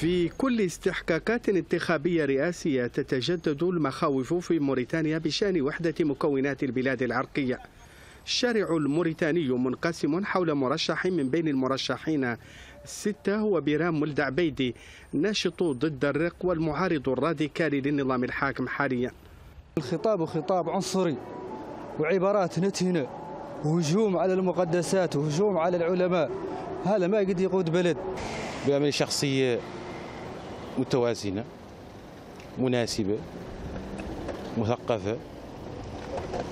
في كل استحقاقات انتخابية رئاسية تتجدد المخاوف في موريتانيا بشأن وحدة مكونات البلاد العرقية. الشارع الموريتاني منقسم حول مرشح من بين المرشحين 6 هو بيرام ولد أعبيدي، ناشط ضد الرق والمعارض الراديكالي للنظام الحاكم حاليا. الخطاب عنصري وعبارات نتنة وهجوم على المقدسات وهجوم على العلماء، هذا ما قد يقود بلد. بأمل شخصية متوازنة مناسبة مثقفة،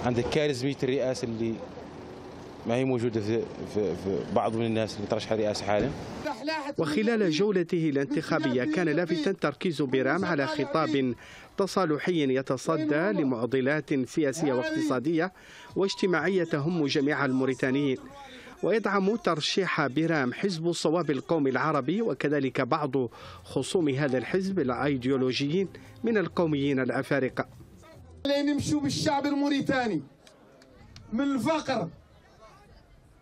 عندك كاريزمية الرئاسة اللي ما هي موجودة في بعض من الناس اللي ترشح رئاسة حالا. وخلال جولته الانتخابية كان لافتا تركيز بيرام على خطاب تصالحي يتصدى لمعضلات سياسية واقتصادية واجتماعية تهم جميع الموريتانيين، ويدعم ترشيح بيرام حزب صواب القوم العربي وكذلك بعض خصوم هذا الحزب الايديولوجيين من القوميين الأفارقة. اللي نمشوا بالشعب الموريتاني من الفقر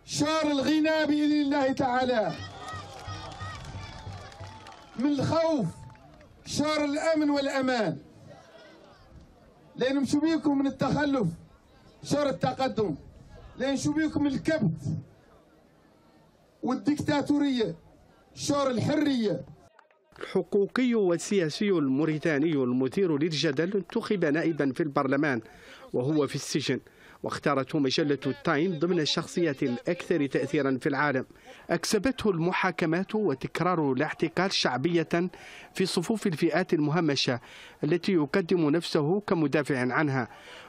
شار الغنى بإذن الله تعالى، من الخوف شار الأمن والأمان، اللي نمشوا بيكم من التخلف شار التقدم، اللي نمشوا بيكم الكبت والديكتاتورية شار الحرية. الحقوقي والسياسي الموريتاني المثير للجدل انتخب نائبا في البرلمان وهو في السجن، واختارته مجلة التايم ضمن الشخصيات الأكثر تأثيرا في العالم. أكسبته المحاكمات وتكرار الاعتقال شعبية في صفوف الفئات المهمشة التي يقدم نفسه كمدافع عنها،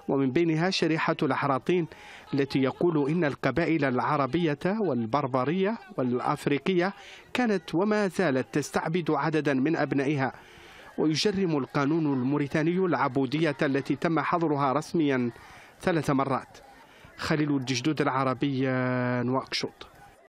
ومن بينها شريحة الأحراطين التي يقول إن القبائل العربية والبربرية والأفريقية كانت وما زالت تستعبد عددا من أبنائها. ويجرم القانون الموريتاني العبودية التي تم حظرها رسميا 3 مرات. خليل ولد جدوده، العربية، نواكشوط.